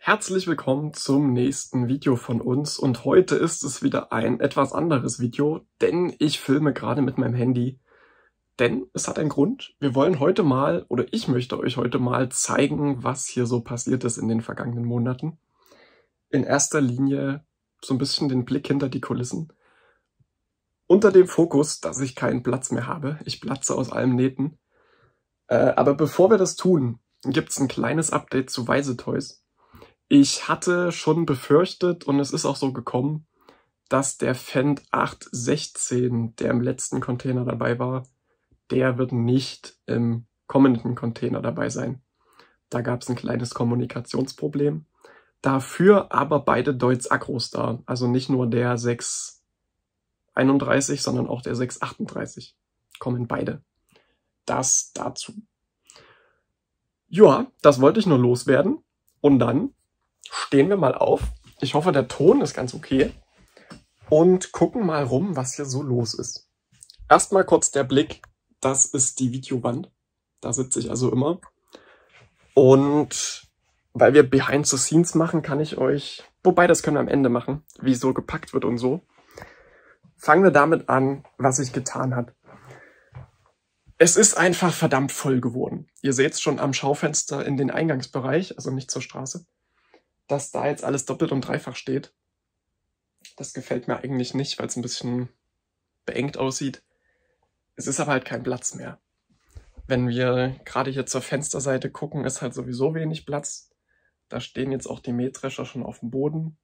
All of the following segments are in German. Herzlich willkommen zum nächsten Video von uns und heute ist es wieder ein etwas anderes Video, denn ich filme gerade mit meinem Handy. Denn es hat einen Grund, wir wollen heute mal, oder ich möchte euch heute mal zeigen, was hier so passiert ist in den vergangenen Monaten. In erster Linie so ein bisschen den Blick hinter die Kulissen. Unter dem Fokus, dass ich keinen Platz mehr habe. Ich platze aus allen Nähten. Aber bevor wir das tun, gibt es ein kleines Update zu Weise Toys. Ich hatte schon befürchtet, und es ist auch so gekommen, dass der Fendt 816, der im letzten Container dabei war, der wird nicht im kommenden Container dabei sein. Da gab es ein kleines Kommunikationsproblem. Dafür aber beide Deutz Agros da. Also nicht nur der 631, sondern auch der 638. Kommen beide. Das dazu. Ja, das wollte ich nur loswerden. Und dann stehen wir mal auf. Ich hoffe, der Ton ist ganz okay. Und gucken mal rum, was hier so los ist. Erstmal kurz der Blick. Das ist die Videowand. Da sitze ich also immer. Und weil wir Behind the Scenes machen, kann ich euch... Wobei, das können wir am Ende machen, wie so gepackt wird und so. Fangen wir damit an, was ich getan habe. Es ist einfach verdammt voll geworden. Ihr seht es schon am Schaufenster in den Eingangsbereich, also nicht zur Straße, dass da jetzt alles doppelt und dreifach steht. Das gefällt mir eigentlich nicht, weil es ein bisschen beengt aussieht. Es ist aber halt kein Platz mehr. Wenn wir gerade hier zur Fensterseite gucken, ist halt sowieso wenig Platz. Da stehen jetzt auch die Mähdrescher schon auf dem Boden.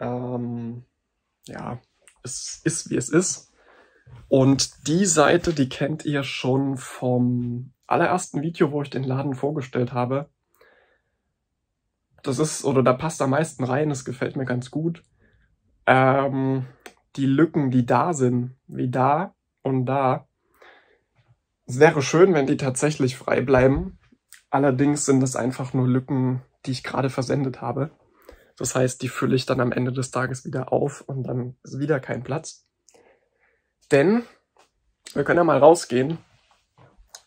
Ja, es ist, wie es ist. Und die Seite, die kennt ihr schon vom allerersten Video, wo ich den Laden vorgestellt habe. Das ist, oder da passt am meisten rein, das gefällt mir ganz gut. Die Lücken, die da sind, wie da, und da. Es wäre schön, wenn die tatsächlich frei bleiben. Allerdings sind das einfach nur Lücken, die ich gerade versendet habe. Das heißt, die fülle ich dann am Ende des Tages wieder auf und dann ist wieder kein Platz. Denn, wir können ja mal rausgehen,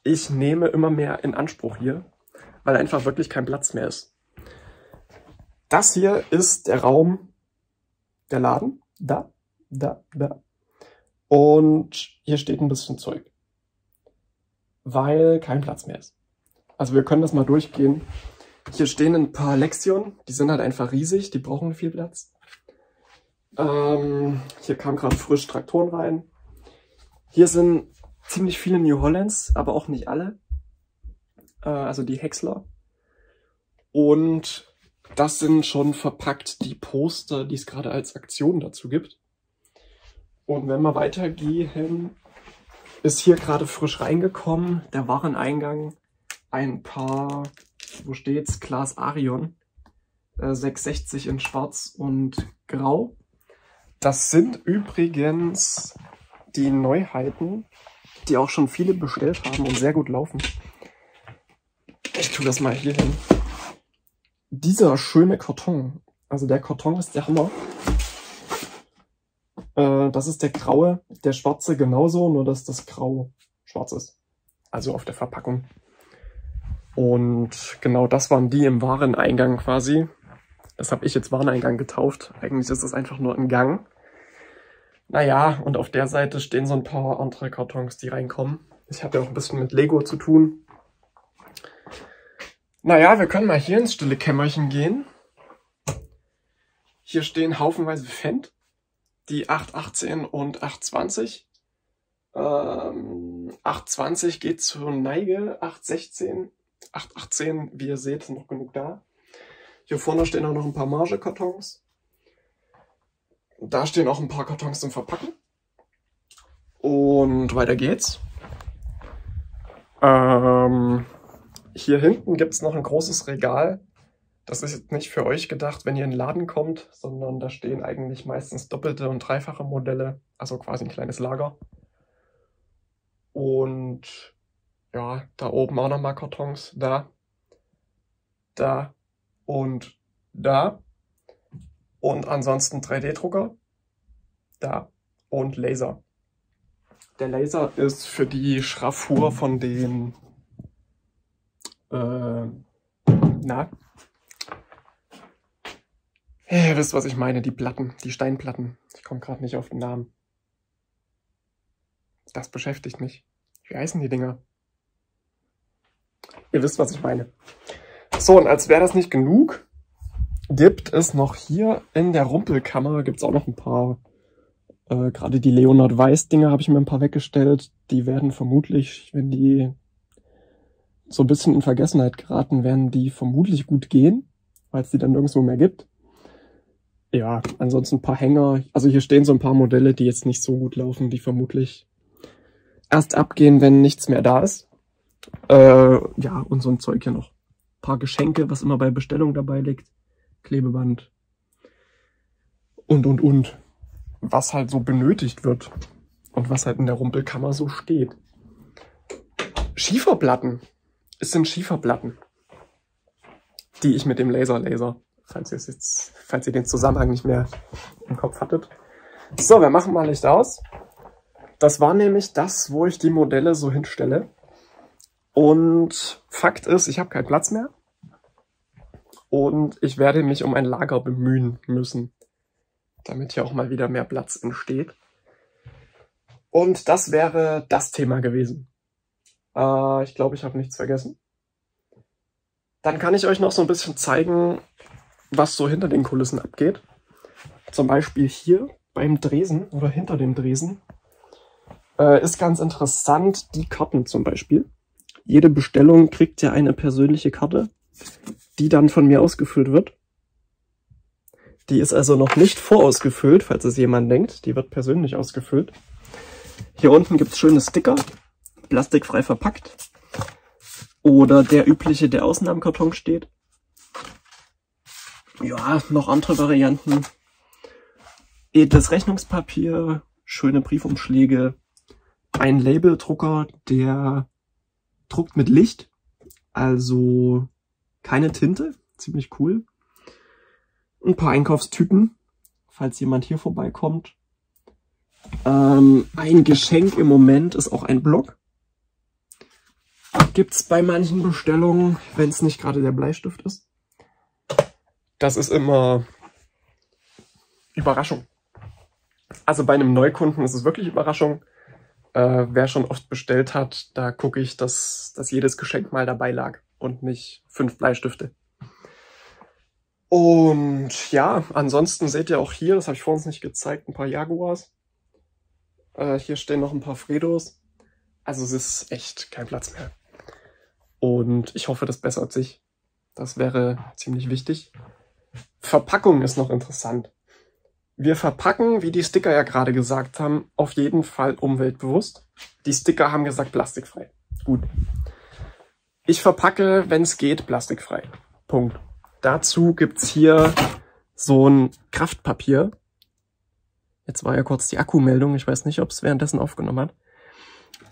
ich nehme immer mehr in Anspruch hier, weil einfach wirklich kein Platz mehr ist. Das hier ist der Raum, der Laden. Da, da, da. Und hier steht ein bisschen Zeug, weil kein Platz mehr ist. Also wir können das mal durchgehen. Hier stehen ein paar Lexion, die sind halt einfach riesig, die brauchen viel Platz. Hier kamen gerade frisch Traktoren rein. Hier sind ziemlich viele New Hollands, aber auch nicht alle. Also die Häcksler. Und das sind schon verpackt die Poster, die es gerade als Aktion dazu gibt. Und wenn wir weitergehen, ist hier gerade frisch reingekommen, der Wareneingang, ein paar, wo steht's, Claas Arion, 660 in schwarz und grau. Das sind übrigens die Neuheiten, die auch schon viele bestellt haben und sehr gut laufen. Ich tue das mal hier hin. Dieser schöne Karton, also der Karton ist der Hammer. Das ist der graue, der schwarze genauso, nur dass das grau schwarz ist. Also auf der Verpackung. Und genau das waren die im Wareneingang quasi. Das habe ich jetzt Wareneingang getauft. Eigentlich ist das einfach nur ein Gang. Naja, und auf der Seite stehen so ein paar andere Kartons, die reinkommen. Ich habe ja auch ein bisschen mit Lego zu tun. Naja, wir können mal hier ins stille Kämmerchen gehen. Hier stehen haufenweise Fendt. Die 818 und 820. 820 geht zur Neige, 816, 818, wie ihr seht, sind noch genug da. Hier vorne stehen auch noch ein paar Margekartons. Da stehen auch ein paar Kartons zum Verpacken. Und weiter geht's. Hier hinten gibt's noch ein großes Regal. Das ist jetzt nicht für euch gedacht, wenn ihr in den Laden kommt, sondern da stehen eigentlich meistens doppelte und dreifache Modelle, also quasi ein kleines Lager. Und ja, da oben auch nochmal Kartons, da, da und da. Und ansonsten 3D-Drucker, da und Laser. Der Laser ist für die Schraffur von den, Ihr wisst, was ich meine, die Platten, die Steinplatten. Ich komme gerade nicht auf den Namen. Das beschäftigt mich. Wie heißen die Dinger? Ihr wisst, was ich meine. So, und als wäre das nicht genug, gibt es noch hier in der Rumpelkammer, gibt es auch noch ein paar, gerade die Leonard-Weiß-Dinger habe ich mir ein paar weggestellt. Die werden vermutlich, wenn die so ein bisschen in Vergessenheit geraten, werden die vermutlich gut gehen, weil es die dann nirgendwo mehr gibt. Ja, ansonsten ein paar Hänger. Also hier stehen so ein paar Modelle, die jetzt nicht so gut laufen, die vermutlich erst abgehen, wenn nichts mehr da ist. Ja, und so ein Zeug hier noch. Ein paar Geschenke, was immer bei Bestellung dabei liegt. Klebeband. Und. Was halt so benötigt wird. Und was halt in der Rumpelkammer so steht. Schieferplatten. Es sind Schieferplatten. Die ich mit dem Laser laser. Falls ihr den Zusammenhang nicht mehr im Kopf hattet. So, wir machen mal Licht aus. Das war nämlich das, wo ich die Modelle so hinstelle. Und Fakt ist, ich habe keinen Platz mehr. Und ich werde mich um ein Lager bemühen müssen, damit hier auch mal wieder mehr Platz entsteht. Und das wäre das Thema gewesen. Ich glaube, ich habe nichts vergessen. Dann kann ich euch noch so ein bisschen zeigen, was so hinter den Kulissen abgeht. Zum Beispiel hier beim Dresen oder hinter dem Dresen ist ganz interessant die Karten zum Beispiel. Jede Bestellung kriegt ja eine persönliche Karte, die dann von mir ausgefüllt wird. Die ist also noch nicht vorausgefüllt, falls es jemand denkt. Die wird persönlich ausgefüllt. Hier unten gibt es schöne Sticker, plastikfrei verpackt. Oder der übliche, der außen am Karton steht. Ja, noch andere Varianten. Edles Rechnungspapier, schöne Briefumschläge, ein Labeldrucker, der druckt mit Licht, also keine Tinte, ziemlich cool. Ein paar Einkaufstüten, falls jemand hier vorbeikommt. Ein Geschenk im Moment ist auch ein Block. Gibt's bei manchen Bestellungen, wenn es nicht gerade der Bleistift ist. Das ist immer Überraschung. Also bei einem Neukunden ist es wirklich Überraschung. Wer schon oft bestellt hat, da gucke ich, dass jedes Geschenk mal dabei lag und nicht 5 Bleistifte. Und ja, ansonsten seht ihr auch hier, das habe ich vor uns nicht gezeigt, ein paar Jaguars. Hier stehen noch ein paar Fredos. Also es ist echt kein Platz mehr. Und ich hoffe, das bessert sich. Das wäre ziemlich wichtig. Verpackung ist noch interessant. Wir verpacken, wie die Sticker ja gerade gesagt haben, auf jeden Fall umweltbewusst. Die Sticker haben gesagt plastikfrei. Gut. Ich verpacke, wenn es geht, plastikfrei. Punkt. Dazu gibt es hier so ein Kraftpapier. Jetzt war ja kurz die Akkumeldung. Ich weiß nicht, ob es währenddessen aufgenommen hat.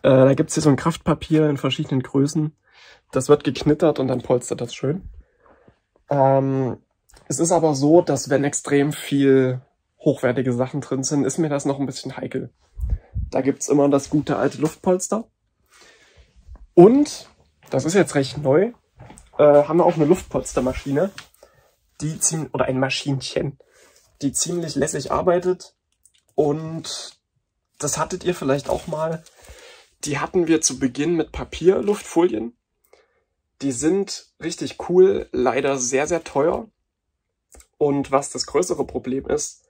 Da gibt es hier so ein Kraftpapier in verschiedenen Größen. Das wird geknittert und dann polstert das schön. Es ist aber so, dass wenn extrem viel hochwertige Sachen drin sind, ist mir das noch ein bisschen heikel. Da gibt es immer das gute alte Luftpolster. Und, das ist jetzt recht neu, haben wir auch eine Luftpolstermaschine, die oder ein Maschinchen, die ziemlich lässig arbeitet. Und das hattet ihr vielleicht auch mal. Die hatten wir zu Beginn mit Papierluftfolien. Die sind richtig cool, leider sehr, sehr teuer. Und was das größere Problem ist,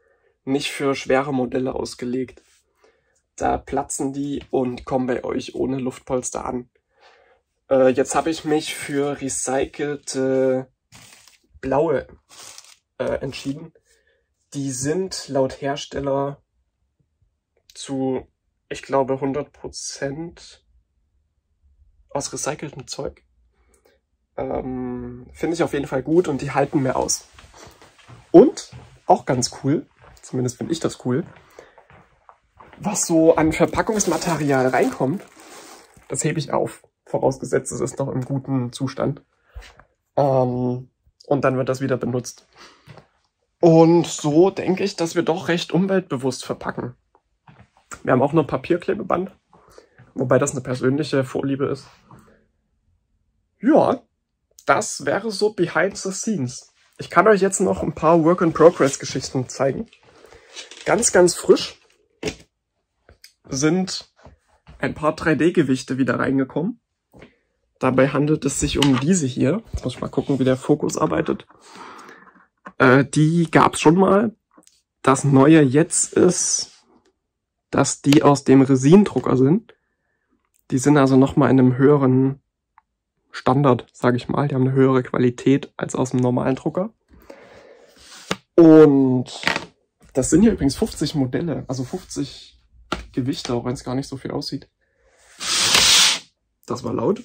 nicht für schwere Modelle ausgelegt. Da platzen die und kommen bei euch ohne Luftpolster an. Jetzt habe ich mich für recycelte blaue entschieden. Die sind laut Hersteller zu, ich glaube, 100% aus recyceltem Zeug. Finde ich auf jeden Fall gut und die halten mehr aus. Und, auch ganz cool, zumindest finde ich das cool, was so an Verpackungsmaterial reinkommt, das hebe ich auf. Vorausgesetzt, es ist noch im guten Zustand. Und dann wird das wieder benutzt. Und so denke ich, dass wir doch recht umweltbewusst verpacken. Wir haben auch noch Papierklebeband, wobei das eine persönliche Vorliebe ist. Ja, das wäre so behind the scenes. Ich kann euch jetzt noch ein paar Work-in-Progress-Geschichten zeigen. Ganz, ganz frisch sind ein paar 3D-Gewichte wieder reingekommen. Dabei handelt es sich um diese hier. Jetzt muss ich mal gucken, wie der Fokus arbeitet. Die gab es schon mal. Das Neue jetzt ist, dass die aus dem Resindrucker sind. Die sind also nochmal in einem höheren Standard, sage ich mal. Die haben eine höhere Qualität als aus dem normalen Drucker. Und das sind hier übrigens 50 Modelle, also 50 Gewichte, auch wenn es gar nicht so viel aussieht. Das war laut.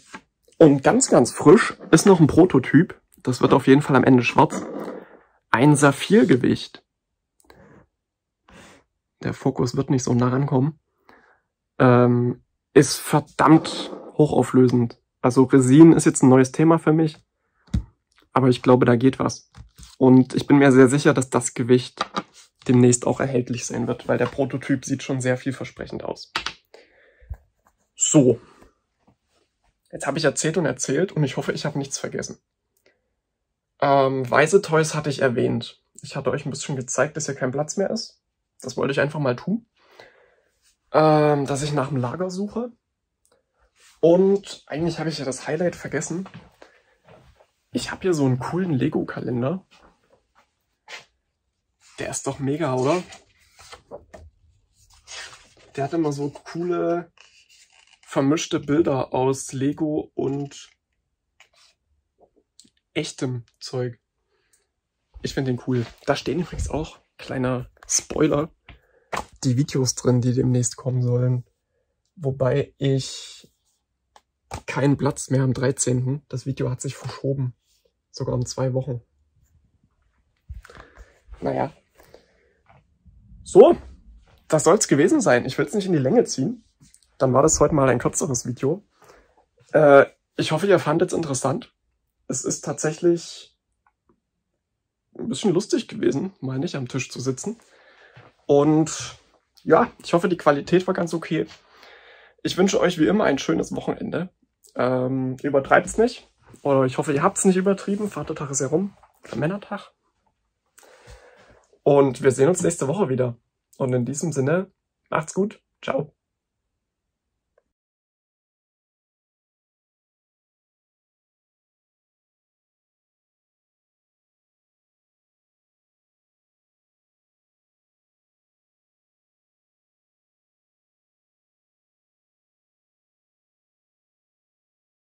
Und ganz, ganz frisch ist noch ein Prototyp. Das wird auf jeden Fall am Ende schwarz. Ein Saphirgewicht. Der Fokus wird nicht so nah rankommen. Ist verdammt hochauflösend. Also Resin ist jetzt ein neues Thema für mich. Aber ich glaube, da geht was. Und ich bin mir sehr sicher, dass das Gewicht demnächst auch erhältlich sein wird, weil der Prototyp sieht schon sehr vielversprechend aus. So. Jetzt habe ich erzählt und ich hoffe, ich habe nichts vergessen. Weise Toys hatte ich erwähnt. Ich hatte euch ein bisschen gezeigt, dass hier kein Platz mehr ist. Das wollte ich einfach mal tun. Dass ich nach dem Lager suche. Und eigentlich habe ich ja das Highlight vergessen. Ich habe hier so einen coolen Lego-Kalender. Der ist doch mega, oder? Der hat immer so coole vermischte Bilder aus Lego und echtem Zeug. Ich finde den cool. Da stehen übrigens auch, kleiner Spoiler, die Videos drin, die demnächst kommen sollen. Wobei ich keinen Platz mehr am 13. Das Video hat sich verschoben. Sogar um 2 Wochen. Naja. So, das soll es gewesen sein. Ich will es nicht in die Länge ziehen. Dann war das heute mal ein kürzeres Video. Ich hoffe, ihr fandet es interessant. Es ist tatsächlich ein bisschen lustig gewesen, mal nicht am Tisch zu sitzen. Und ja, ich hoffe, die Qualität war ganz okay. Ich wünsche euch wie immer ein schönes Wochenende. Übertreibt es nicht. Oder ich hoffe, ihr habt es nicht übertrieben. Vatertag ist ja rum. Männertag. Und wir sehen uns nächste Woche wieder. Und in diesem Sinne, macht's gut. Ciao.